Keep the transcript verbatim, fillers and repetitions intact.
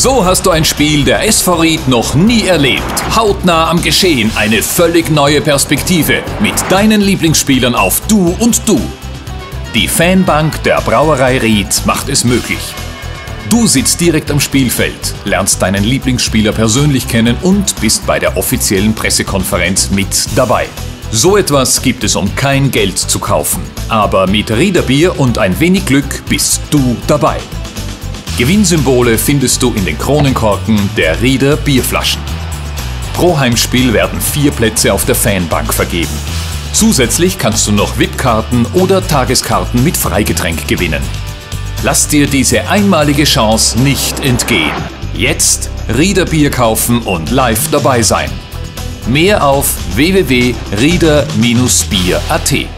So hast du ein Spiel der S V Ried noch nie erlebt. Hautnah am Geschehen, eine völlig neue Perspektive mit deinen Lieblingsspielern auf Du und Du. Die Fanbank der Brauerei Ried macht es möglich. Du sitzt direkt am Spielfeld, lernst deinen Lieblingsspieler persönlich kennen und bist bei der offiziellen Pressekonferenz mit dabei. So etwas gibt es um kein Geld zu kaufen. Aber mit Riederbier und ein wenig Glück bist du dabei. Gewinnsymbole findest du in den Kronenkorken der Rieder Bierflaschen. Pro Heimspiel werden vier Plätze auf der Fanbank vergeben. Zusätzlich kannst du noch V I P-Karten oder Tageskarten mit Freigetränk gewinnen. Lass dir diese einmalige Chance nicht entgehen. Jetzt Riederbier kaufen und live dabei sein. Mehr auf w w w punkt rieder bindestrich bier punkt a t.